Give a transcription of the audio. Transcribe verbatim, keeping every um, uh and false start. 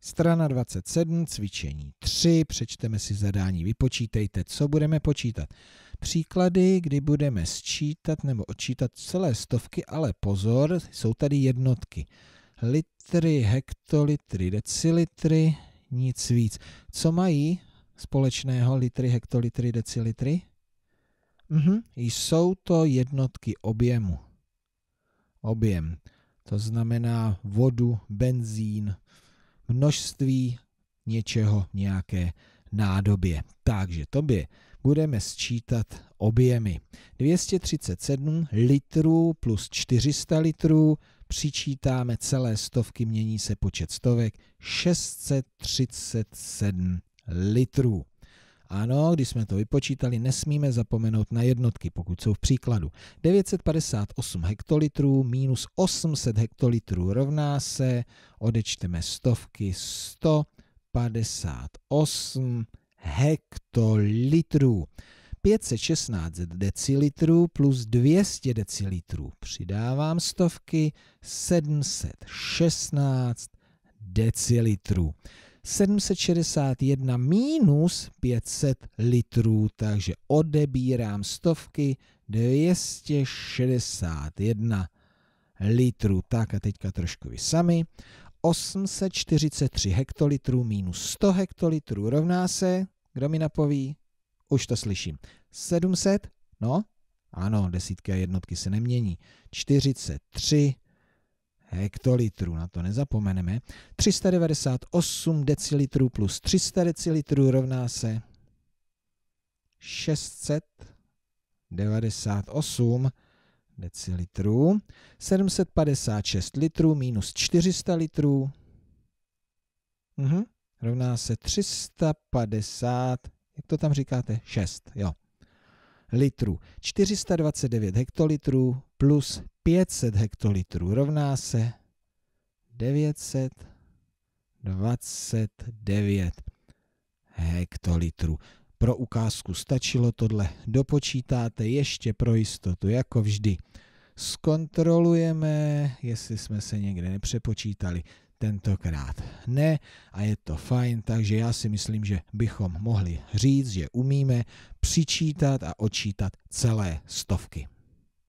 Strana dvacet sedm, cvičení tři, přečteme si zadání, vypočítejte, co budeme počítat. Příklady, kdy budeme sčítat nebo odčítat celé stovky, ale pozor, jsou tady jednotky. Litry, hektolitry, decilitry, nic víc. Co mají společného litry, hektolitry, decilitry? Mhm. Jsou to jednotky objemu. Objem, to znamená vodu, benzín, množství něčeho, nějaké nádobě. Takže tobě budeme sčítat objemy. dvě stě třicet sedm litrů plus čtyři sta litrů, přičítáme celé stovky, mění se počet stovek, šest set třicet sedm litrů. Ano, když jsme to vypočítali, nesmíme zapomenout na jednotky, pokud jsou v příkladu. devět set padesát osm hektolitrů minus osm set hektolitrů rovná se, odečteme stovky, sto padesát osm hektolitrů. pět set šestnáct decilitrů plus dvě stě decilitrů. Přidávám stovky, sedm set šestnáct decilitrů. sedm set šedesát jedna minus pět set litrů, takže odebírám stovky, dvě stě šedesát jedna litrů. Tak a teďka trošku vy sami. osm set čtyřicet tři hektolitrů minus sto hektolitrů rovná se, kdo mi napoví? Už to slyším. sedm set, no, ano, desítky a jednotky se nemění. čtyřicet tři hektolitrů, na to nezapomeneme. tři sta devadesát osm decilitrů plus tři sta decilitrů rovná se šest set devadesát osm decilitrů. sedm set padesát šest litrů minus čtyři sta litrů mhm. rovná se tři sta padesát, jak to tam říkáte? šest, jo. Litrů. čtyři sta dvacet devět hektolitrů plus pět set hektolitrů rovná se devět set dvacet devět hektolitrů. Pro ukázku stačilo tohle. Dopočítáte ještě pro jistotu, jako vždy. Zkontrolujeme, jestli jsme se někde nepřepočítali. Tentokrát ne a je to fajn, takže já si myslím, že bychom mohli říct, že umíme přičítat a odčítat celé stovky.